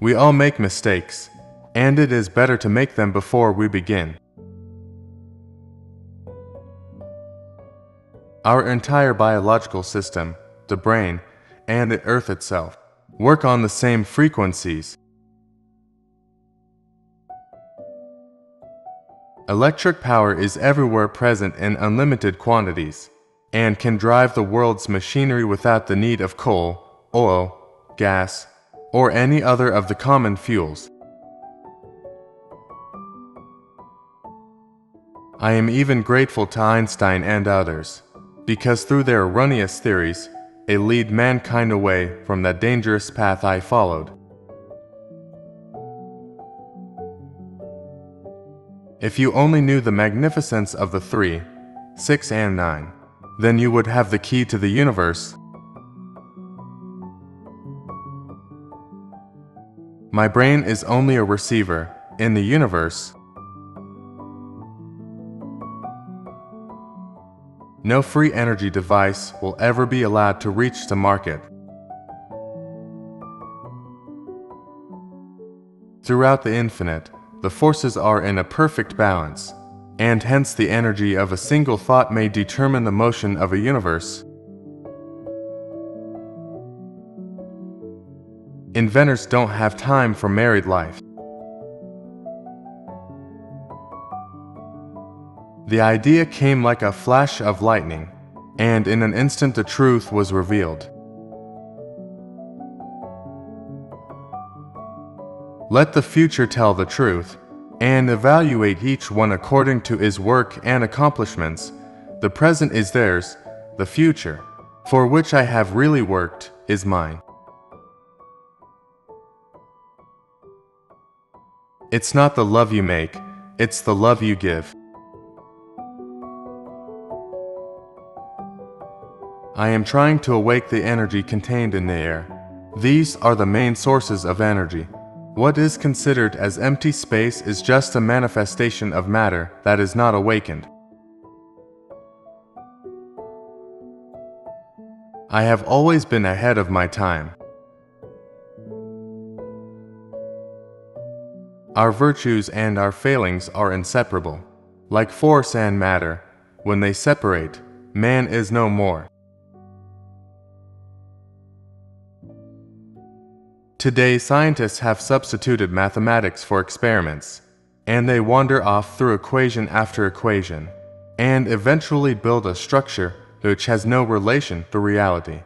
We all make mistakes, and it is better to make them before we begin. Our entire biological system, the brain, and the Earth itself, work on the same frequencies. Electric power is everywhere present in unlimited quantities, and can drive the world's machinery without the need of coal, oil, gas, or any other of the common fuels. I am even grateful to Einstein and others, because through their erroneous theories, they lead mankind away from that dangerous path I followed. If you only knew the magnificence of the 3, 6, and 9, then you would have the key to the universe. My brain is only a receiver in the universe. No free energy device will ever be allowed to reach the market. Throughout the infinite, the forces are in a perfect balance, and hence the energy of a single thought may determine the motion of a universe. Inventors don't have time for married life. The idea came like a flash of lightning, and in an instant the truth was revealed. Let the future tell the truth, and evaluate each one according to his work and accomplishments. The present is theirs, the future, for which I have really worked, is mine. It's not the love you make, it's the love you give. I am trying to awake the energy contained in the air. These are the main sources of energy. What is considered as empty space is just a manifestation of matter that is not awakened. I have always been ahead of my time. Our virtues and our failings are inseparable. Like force and matter, when they separate, man is no more. Today, scientists have substituted mathematics for experiments, and they wander off through equation after equation, and eventually build a structure which has no relation to reality.